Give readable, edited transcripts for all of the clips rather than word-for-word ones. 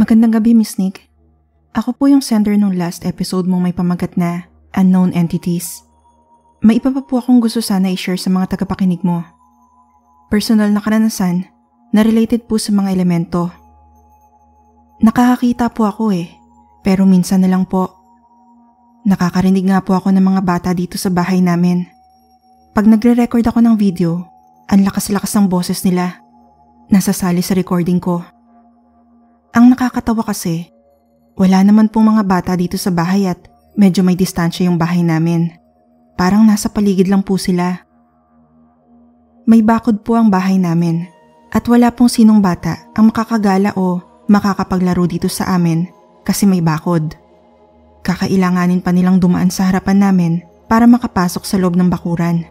Magandang gabi, Miss Nick. Ako po yung sender nung last episode mong may pamagat na Unknown Entities. May iba pa po akong gusto sana i-share sa mga tagapakinig mo. Personal na karanasan na related po sa mga elemento. Nakakakita po ako pero minsan na lang po. Nakakarinig nga po ako ng mga bata dito sa bahay namin. Pag nagre-record ako ng video, ang lakas-lakas ng boses nila. Nasasali sa recording ko. Ang nakakatawa kasi, wala naman pong mga bata dito sa bahay at medyo may distansya yung bahay namin. Parang nasa paligid lang po sila. May bakod po ang bahay namin at wala pong sinong bata ang makakagala o makakapaglaro dito sa amin kasi may bakod. Kakailanganin pa nilang dumaan sa harapan namin para makapasok sa loob ng bakuran.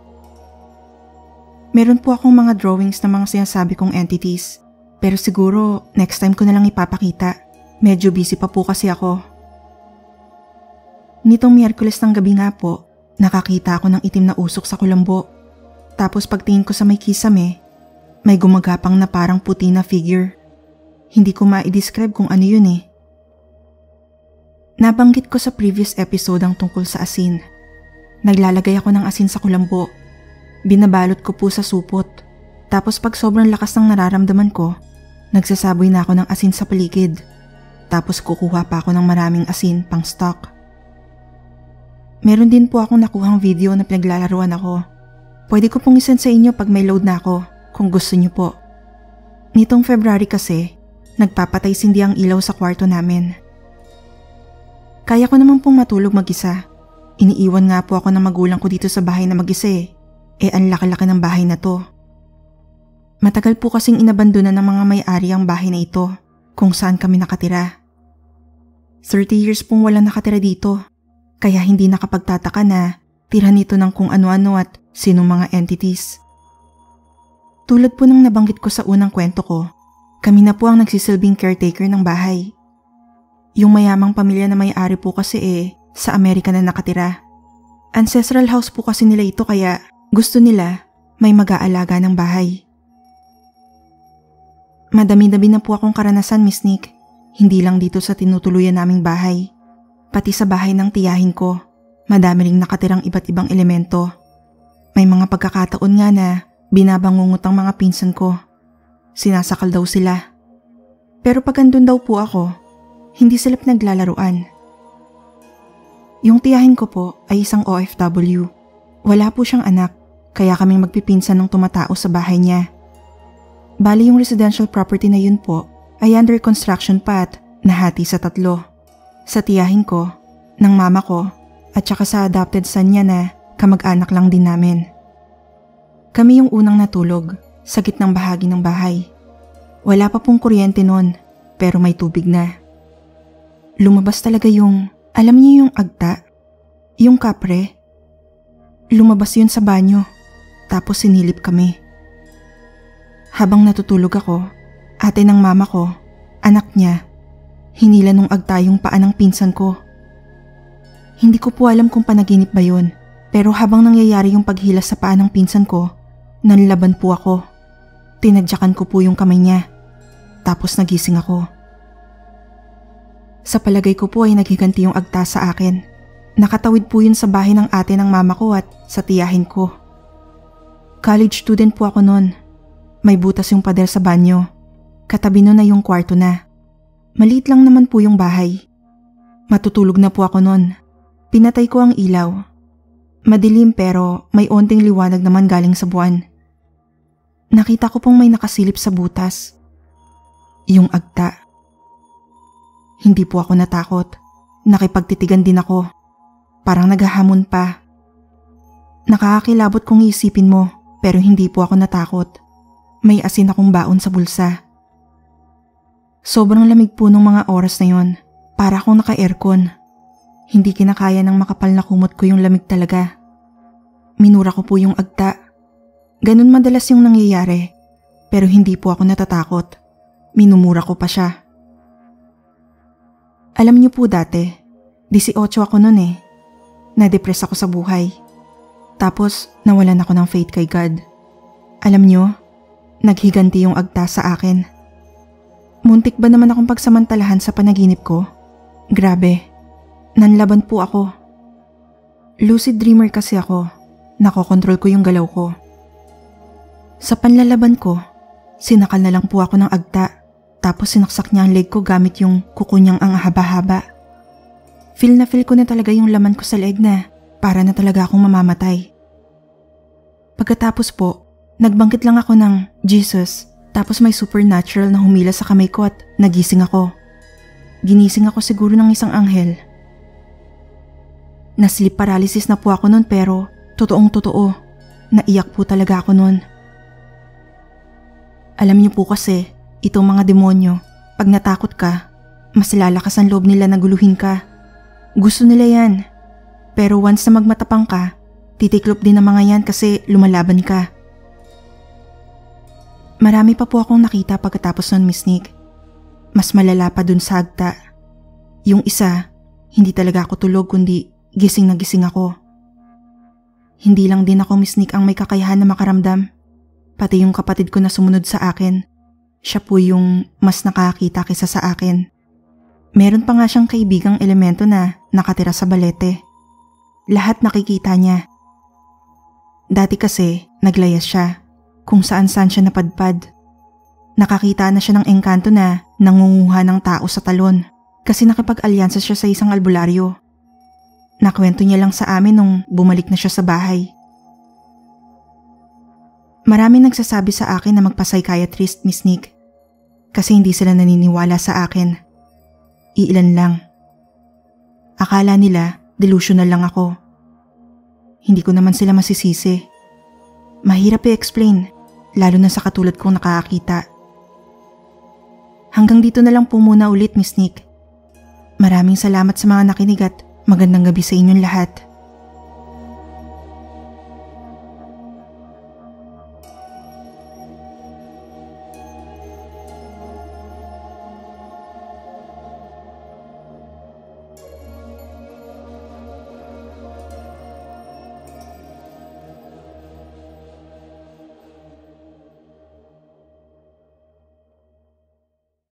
Meron po akong mga drawings ng mga sinasabi kong entities. Pero siguro, next time ko na lang ipapakita. Medyo busy pa po kasi ako. Nitong Miyerkules ng gabi nga po, nakakita ako ng itim na usok sa kulambo. Tapos pagtingin ko sa may kisame, may gumagapang na parang puti na figure. Hindi ko ma-describe kung ano yun Nabanggit ko sa previous episode ang tungkol sa asin. Naglalagay ako ng asin sa kulambo. Binabalot ko po sa supot. Tapos pag sobrang lakas ng nararamdaman ko, nagsasaboy na ako ng asin sa paligid. Tapos kukuha pa ako ng maraming asin pang stock. Meron din po akong nakuhang video na pinaglalaruan ako. Pwede ko pong isend sa inyo pag may load na ako kung gusto niyo po. Nitong February kasi, nagpapatay sindi ang ilaw sa kwarto namin. Kaya ko naman pong matulog mag-isa. Iniiwan nga po ako ng magulang ko dito sa bahay na mag-isa ang laki-laki ng bahay na to. Matagal po kasing inabandonan ng mga may-ari ang bahay na ito kung saan kami nakatira. 30 years pong walang nakatira dito kaya hindi nakapagtataka na tira nito ng kung ano-ano at sinong mga entities. Tulad po ng nabanggit ko sa unang kwento ko, kami na po ang nagsisilbing caretaker ng bahay. Yung mayamang pamilya na may-ari po kasi sa Amerika na nakatira. Ancestral house po kasi nila ito kaya gusto nila may mag-aalaga ng bahay. Madami-dami na po akong karanasan, Miss Nick. Hindi lang dito sa tinutuluyan naming bahay. Pati sa bahay ng tiyahin ko, madami ring nakatirang iba't ibang elemento. May mga pagkakataon nga na binabangungot ang mga pinsan ko. Sinasakal daw sila. Pero pag andun daw po ako, hindi sila pinaglalaruan. Yung tiyahin ko po ay isang OFW. Wala po siyang anak, kaya kaming magpipinsan ng tumatao sa bahay niya. Bali yung residential property na yun po ay under construction pa at nahati sa tatlo. Sa tiyahin ko, ng mama ko, at saka sa adopted son niya na kamag-anak lang din namin. Kami yung unang natulog sa gitnang bahagi ng bahay. Wala pa pong kuryente noon pero may tubig na. Lumabas talaga yung, alam niyo yung agta? Yung kapre? Lumabas yun sa banyo tapos sinilip kami. Habang natutulog ako, ate ng mama ko, anak niya, hinila nung agta yung paa ng pinsan ko. Hindi ko po alam kung panaginip ba yun, pero habang nangyayari yung paghila sa paa ng pinsan ko, nanlaban po ako. Tinadyakan ko po yung kamay niya, tapos nagising ako. Sa palagay ko po ay naghiganti yung agta sa akin. Nakatawid po yun sa bahay ng ate ng mama ko at sa tiyahin ko. College student po ako noon. May butas yung pader sa banyo. Katabi nun na yung kwarto na. Maliit lang naman po yung bahay. Matutulog na po ako nun. Pinatay ko ang ilaw. Madilim pero may onting liwanag naman galing sa buwan. Nakita ko pong may nakasilip sa butas. Yung agta. Hindi po ako natakot. Nakipagtitigan din ako. Parang naghahamon pa. Nakakakilabot kung iisipin mo pero hindi po ako natakot. May asin akong baon sa bulsa. Sobrang lamig po nung mga oras na yon. Para akong naka-aircon. Hindi kinakaya ng makapal na kumot ko yung lamig talaga. Minura ko po yung agta. Ganun madalas yung nangyayari. Pero hindi po ako natatakot. Minumura ko pa siya. Alam niyo po dati, 18 ako noon Nadepress ako sa buhay. Tapos nawalan ako ng faith kay God. Alam niyo, naghiganti yung agta sa akin. Muntik ba naman akong pagsamantalahan sa panaginip ko? Grabe, nanlaban po ako. Lucid dreamer kasi ako, nakokontrol ko yung galaw ko. Sa panlalaban ko, sinakal na lang po ako ng agta, tapos sinaksak niya ang leg ko gamit yung kuko niyang ang haba-haba. Feel na feel ko na talaga yung laman ko sa leg na para na talaga akong mamamatay. Pagkatapos po, nagbangkit lang ako ng Jesus, tapos may supernatural na humila sa kamay ko at nagising ako. Ginising ako siguro ng isang anghel. Na-sleep paralysis na po ako nun pero totoong-totoo, naiyak po talaga ako nun. Alam niyo po kasi, itong mga demonyo, pag natakot ka, mas lalakas ang loob nila na guluhin ka. Gusto nila yan. Pero once na magmatapang ka, titiklop din ang mga yan kasi lumalaban ka. Marami pa po akong nakita pagkatapos nun, Miss Nick. Mas malala pa dun sa agta. Yung isa, hindi talaga ako tulog kundi gising na gising ako. Hindi lang din ako, Miss Nick, ang may kakayahan na makaramdam. Pati yung kapatid ko na sumunod sa akin, siya po yung mas nakakita kaysa sa akin. Meron pa nga siyang kaibigang elemento na nakatira sa Balete. Lahat nakikita niya. Dati kasi, naglayas siya, kung saan-saan siya napadpad. Nakakita na siya ng engkanto na nangunguha ng tao sa talon kasi nakipag-alyansa siya sa isang albularyo. Nakwento niya lang sa amin nung bumalik na siya sa bahay. Maraming nagsasabi sa akin na magpa-psychiatrist, Miss Nick, kasi hindi sila naniniwala sa akin. Iilan lang. Akala nila delusional lang ako. Hindi ko naman sila masisisi. Mahirap i-explain, lalo na sa katulad kong nakakakita. Hanggang dito na lang po muna ulit, Miss Nick. Maraming salamat sa mga nakinig at magandang gabi sa inyong lahat.